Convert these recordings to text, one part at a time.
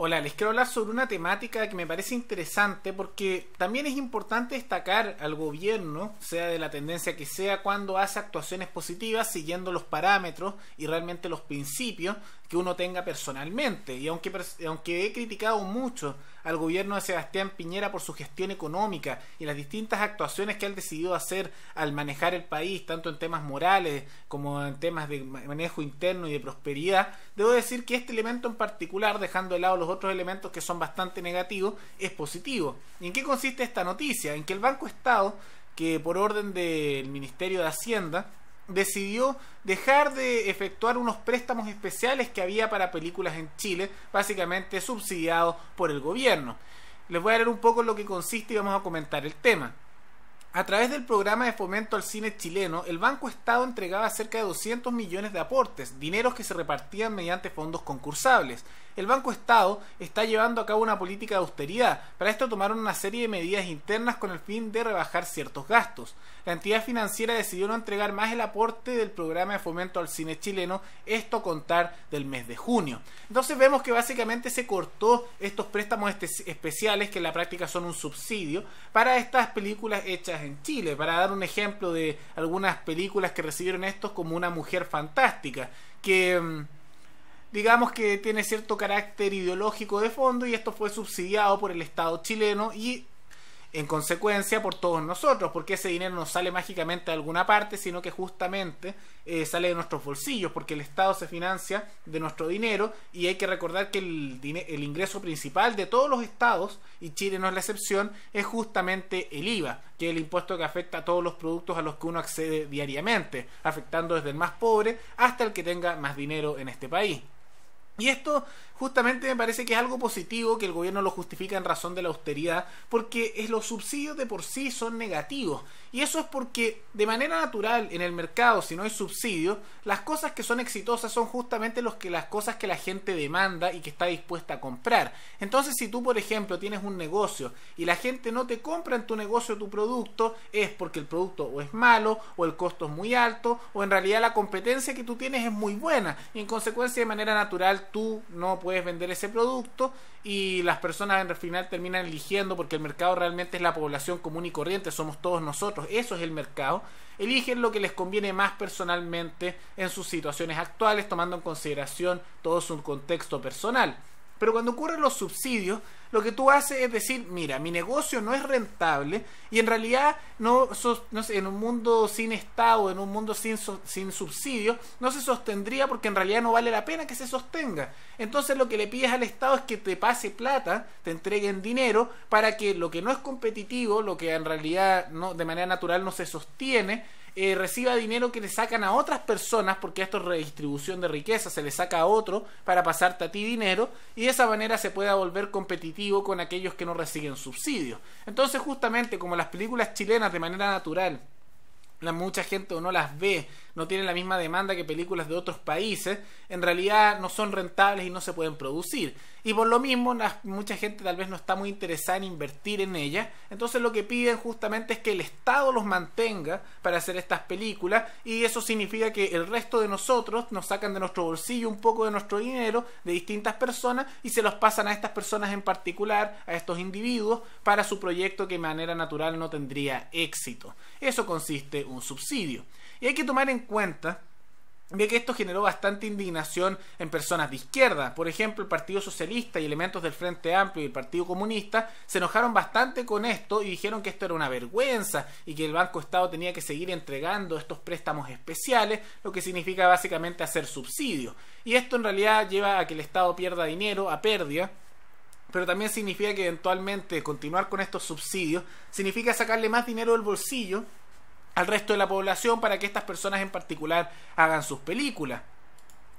Hola, les quiero hablar sobre una temática que me parece interesante porque también es importante destacar al gobierno, sea de la tendencia que sea, cuando hace actuaciones positivas siguiendo los parámetros y realmente los principios que uno tenga personalmente. Y aunque he criticado mucho al gobierno de Sebastián Piñera por su gestión económica y las distintas actuaciones que él decidió hacer al manejar el país, tanto en temas morales como en temas de manejo interno y de prosperidad, debo decir que este elemento en particular, dejando de lado los otros elementos que son bastante negativos, es positivo. ¿Y en qué consiste esta noticia? En que el Banco Estado, que por orden del Ministerio de Hacienda, decidió dejar de efectuar unos préstamos especiales que había para películas en Chile, básicamente subsidiados por el gobierno. Les voy a leer un poco lo que consiste y vamos a comentar el tema. A través del programa de fomento al cine chileno, el Banco Estado entregaba cerca de 200 millones de aportes, dineros que se repartían mediante fondos concursables. El Banco Estado está llevando a cabo una política de austeridad. Para esto tomaron una serie de medidas internas con el fin de rebajar ciertos gastos. La entidad financiera decidió no entregar más el aporte del programa de fomento al cine chileno, esto a contar del mes de junio. Entonces vemos que básicamente se cortó estos préstamos especiales, que en la práctica son un subsidio, para estas películas hechas en Chile. Para dar un ejemplo de algunas películas que recibieron estos, como Una Mujer Fantástica, que digamos que tiene cierto carácter ideológico de fondo, y esto fue subsidiado por el Estado chileno y en consecuencia por todos nosotros, porque ese dinero no sale mágicamente de alguna parte, sino que justamente sale de nuestros bolsillos, porque el Estado se financia de nuestro dinero. Y hay que recordar que el ingreso principal de todos los estados, y Chile no es la excepción, es justamente el IVA, que es el impuesto que afecta a todos los productos a los que uno accede diariamente, afectando desde el más pobre hasta el que tenga más dinero en este país. Y esto justamente me parece que es algo positivo, que el gobierno lo justifica en razón de la austeridad, porque los subsidios de por sí son negativos. Y eso es porque de manera natural en el mercado, si no hay subsidios, las cosas que son exitosas son justamente las cosas que la gente demanda y que está dispuesta a comprar. Entonces si tú, por ejemplo, tienes un negocio y la gente no te compra en tu negocio tu producto, es porque el producto o es malo, o el costo es muy alto, o en realidad la competencia que tú tienes es muy buena, y en consecuencia de manera natural tú no puedes vender ese producto, y las personas al final terminan eligiendo, porque el mercado realmente es la población común y corriente, somos todos nosotros, eso es el mercado. Eligen lo que les conviene más personalmente en sus situaciones actuales, tomando en consideración todo su contexto personal. Pero cuando ocurren los subsidios, lo que tú haces es decir, mira, mi negocio no es rentable, y en realidad en un mundo sin Estado, en un mundo sin subsidios, no se sostendría, porque en realidad no vale la pena que se sostenga. Entonces lo que le pides al Estado es que te pase plata, te entreguen dinero, para que lo que no es competitivo, lo que en realidad no, de manera natural no se sostiene, reciba dinero que le sacan a otras personas, porque esto es redistribución de riqueza, se le saca a otro para pasarte a ti dinero, y de esa manera se pueda volver competitivo con aquellos que no reciben subsidios. Entonces justamente como las películas chilenas de manera natural, mucha gente o no las ve, no tienen la misma demanda que películas de otros países, en realidad no son rentables y no se pueden producir, y por lo mismo mucha gente tal vez no está muy interesada en invertir en ellas. Entonces lo que piden justamente es que el Estado los mantenga para hacer estas películas, y eso significa que el resto de nosotros nos sacan de nuestro bolsillo un poco de nuestro dinero, de distintas personas, y se los pasan a estas personas en particular, a estos individuos, para su proyecto que de manera natural no tendría éxito. Eso consiste un subsidio. Y hay que tomar en cuenta de que esto generó bastante indignación en personas de izquierda. Por ejemplo, el Partido Socialista y elementos del Frente Amplio y el Partido Comunista se enojaron bastante con esto y dijeron que esto era una vergüenza y que el Banco Estado tenía que seguir entregando estos préstamos especiales, lo que significa básicamente hacer subsidio. Y esto en realidad lleva a que el Estado pierda dinero, a pérdida, pero también significa que eventualmente continuar con estos subsidios significa sacarle más dinero del bolsillo al resto de la población para que estas personas en particular hagan sus películas.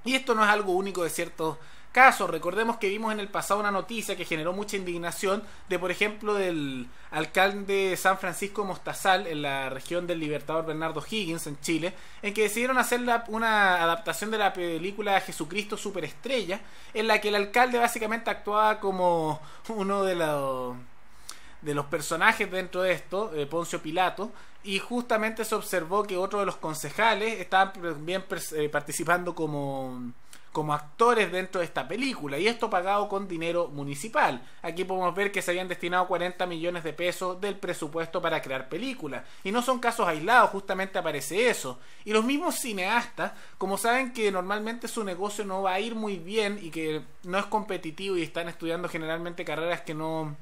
Y esto no es algo único de ciertos casos. Recordemos que vimos en el pasado una noticia que generó mucha indignación de, por ejemplo, del alcalde de San Francisco de Mostazal, en la región del Libertador Bernardo Higgins, en Chile, en que decidieron hacer una adaptación de la película Jesucristo Superestrella, en la que el alcalde básicamente actuaba como uno de los personajes dentro de esto, Poncio Pilato, y justamente se observó que otro de los concejales estaban también participando como como actores dentro de esta película, y esto pagado con dinero municipal. Aquí podemos ver que se habían destinado 40 millones de pesos del presupuesto para crear películas, y no son casos aislados, justamente aparece eso. Y los mismos cineastas, como saben que normalmente su negocio no va a ir muy bien y que no es competitivo y están estudiando generalmente carreras que no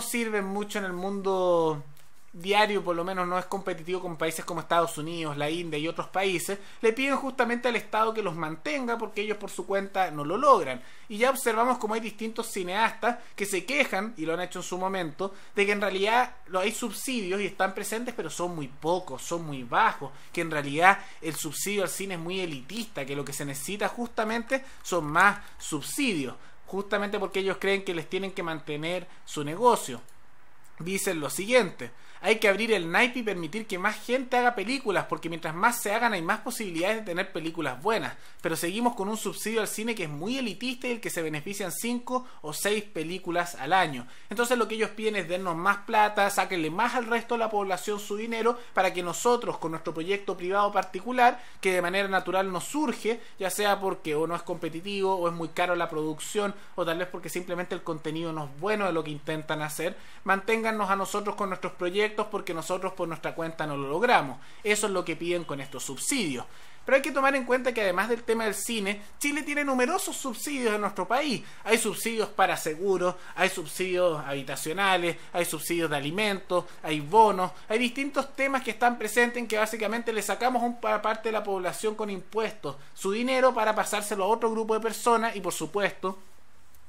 sirven mucho en el mundo diario, por lo menos no es competitivo con países como Estados Unidos, la India y otros países, le piden justamente al Estado que los mantenga porque ellos por su cuenta no lo logran. Y ya observamos como hay distintos cineastas que se quejan, y lo han hecho en su momento, de que en realidad hay subsidios y están presentes, pero son muy pocos, son muy bajos, que en realidad el subsidio al cine es muy elitista, que lo que se necesita justamente son más subsidios, justamente porque ellos creen que les tienen que mantener su negocio. Dicen lo siguiente: hay que abrir el naipe y permitir que más gente haga películas, porque mientras más se hagan hay más posibilidades de tener películas buenas, pero seguimos con un subsidio al cine que es muy elitista y el que se benefician 5 o 6 películas al año. Entonces lo que ellos piden es dennos más plata, sáquenle más al resto de la población su dinero para que nosotros, con nuestro proyecto privado particular, que de manera natural nos surge, ya sea porque o no es competitivo, o es muy caro la producción, o tal vez porque simplemente el contenido no es bueno de lo que intentan hacer, manténgannos a nosotros con nuestros proyectos, porque nosotros por nuestra cuenta no lo logramos. Eso es lo que piden con estos subsidios. Pero hay que tomar en cuenta que además del tema del cine, Chile tiene numerosos subsidios en nuestro país. Hay subsidios para seguros, hay subsidios habitacionales, hay subsidios de alimentos, hay bonos, hay distintos temas que están presentes en que básicamente le sacamos a una parte de la población con impuestos su dinero para pasárselo a otro grupo de personas, y por supuesto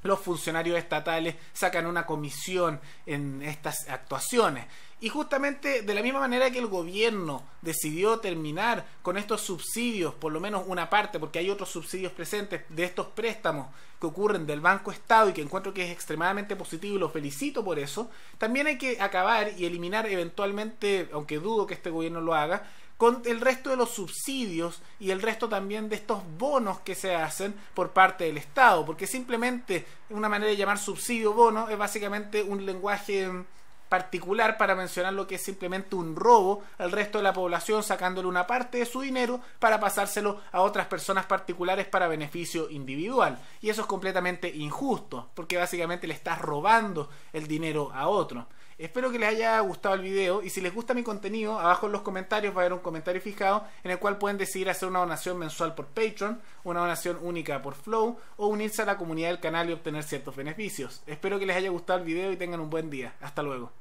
los funcionarios estatales sacan una comisión en estas actuaciones. Y justamente de la misma manera que el gobierno decidió terminar con estos subsidios, por lo menos una parte, porque hay otros subsidios presentes de estos préstamos que ocurren del Banco Estado y que encuentro que es extremadamente positivo y lo felicito por eso, también hay que acabar y eliminar eventualmente, aunque dudo que este gobierno lo haga, con el resto de los subsidios y el resto también de estos bonos que se hacen por parte del Estado, porque simplemente una manera de llamar subsidio bono es básicamente un lenguaje particular para mencionar lo que es simplemente un robo al resto de la población, sacándole una parte de su dinero para pasárselo a otras personas particulares para beneficio individual. Y eso es completamente injusto, porque básicamente le estás robando el dinero a otro. Espero que les haya gustado el video, y si les gusta mi contenido, abajo en los comentarios va a haber un comentario fijado en el cual pueden decidir hacer una donación mensual por Patreon, una donación única por Flow, o unirse a la comunidad del canal y obtener ciertos beneficios. Espero que les haya gustado el video y tengan un buen día. Hasta luego.